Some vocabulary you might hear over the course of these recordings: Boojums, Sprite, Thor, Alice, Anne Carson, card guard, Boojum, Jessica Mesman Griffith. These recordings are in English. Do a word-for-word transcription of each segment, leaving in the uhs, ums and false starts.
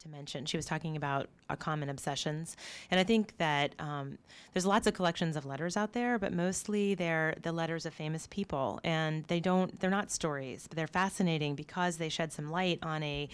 to mention. She was talking about our common obsessions. And I think that um, there's lots of collections of letters out there, but mostly they're the letters of famous people. And they don't, they're not stories, but they're fascinating because they shed some light on a,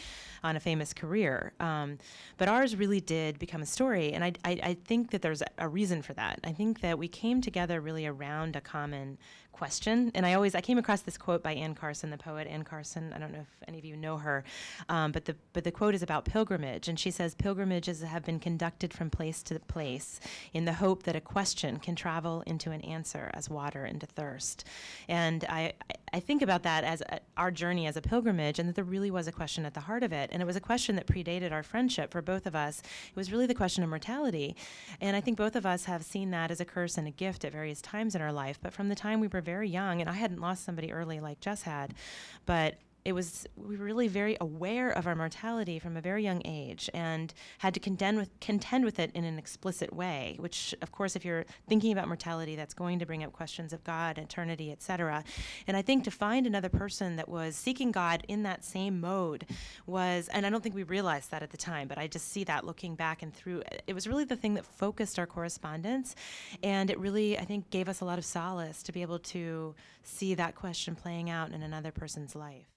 on a famous career. Um, but ours really did become a story. And I, I, I think that there's a reason for that. I think that we came together really around a common question. And I always, I came across this quote by Anne Carson, the poet Anne Carson. I don't know if any of you know her, um, but the, but the quote is about pilgrimage. And she says, pilgrimages have been conducted from place to place in the hope that a question can travel into an answer as water into thirst. And I, I think about that as a, our journey as a pilgrimage, and that there really was a question at the heart of it. And it was a question that predated our friendship for both of us. It was really the question of mortality. And I think both of us have seen that as a curse and a gift at various times in our life. But from the time we were very young, and I hadn't lost somebody early like Jess had, but it was, we were really very aware of our mortality from a very young age and had to contend with, contend with it in an explicit way, which, of course, if you're thinking about mortality, that's going to bring up questions of God, eternity, et cetera. And I think to find another person that was seeking God in that same mode was, and I don't think we realized that at the time, but I just see that looking back and through, it was really the thing that focused our correspondence. And it really, I think, gave us a lot of solace to be able to see that question playing out in another person's life.